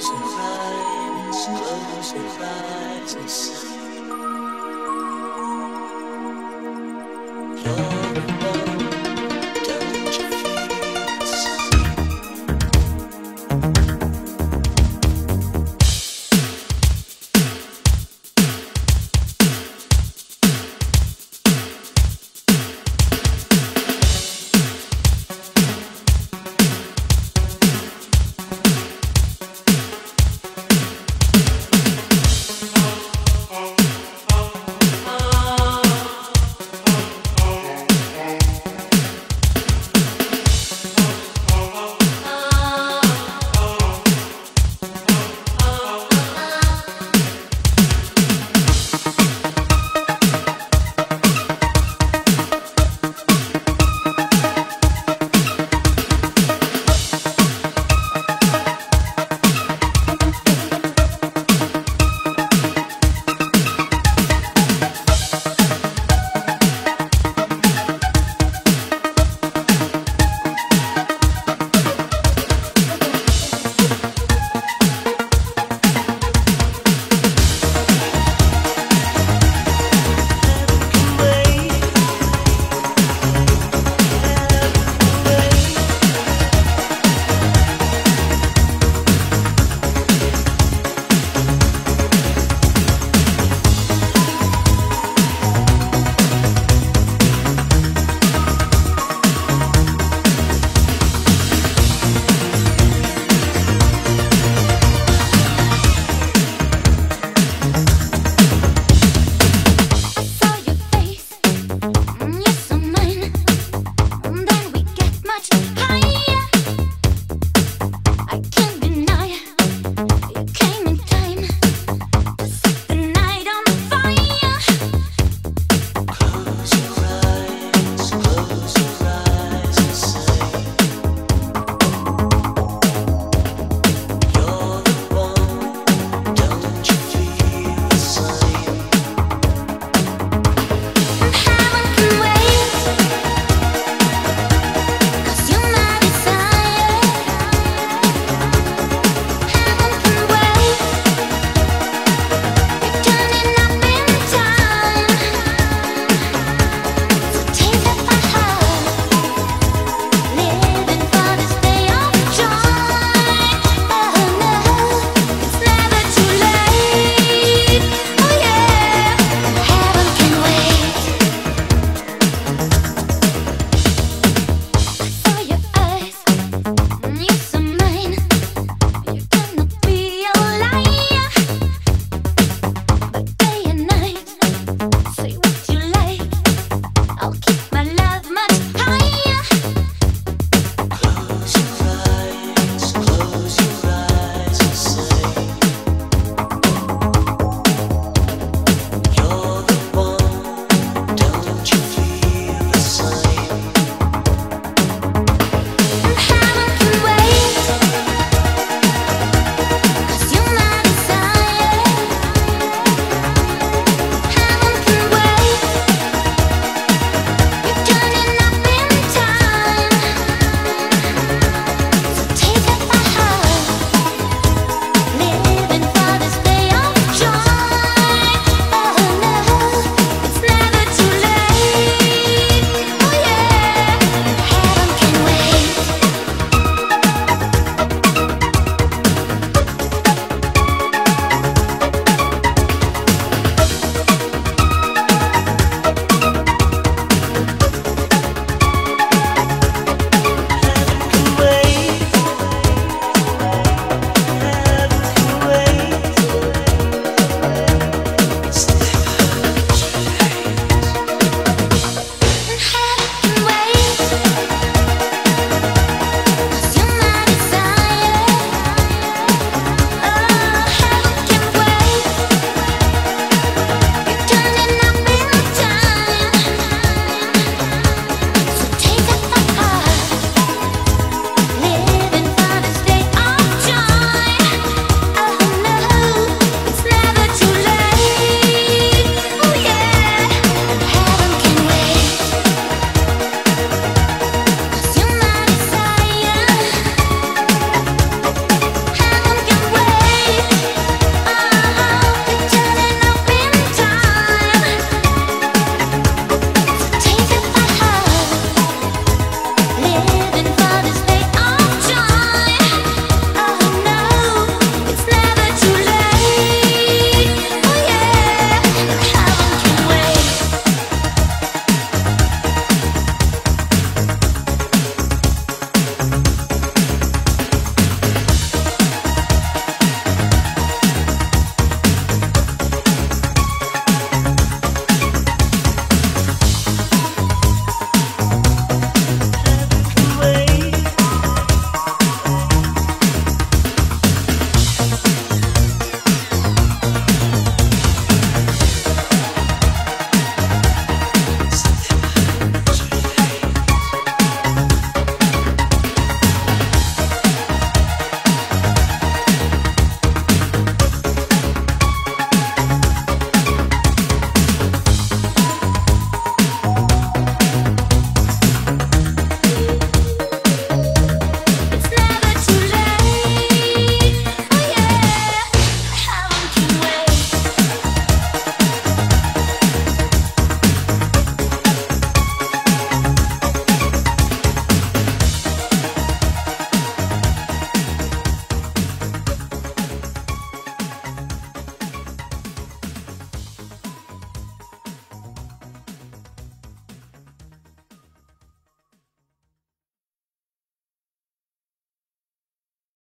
Survive, survive, survive.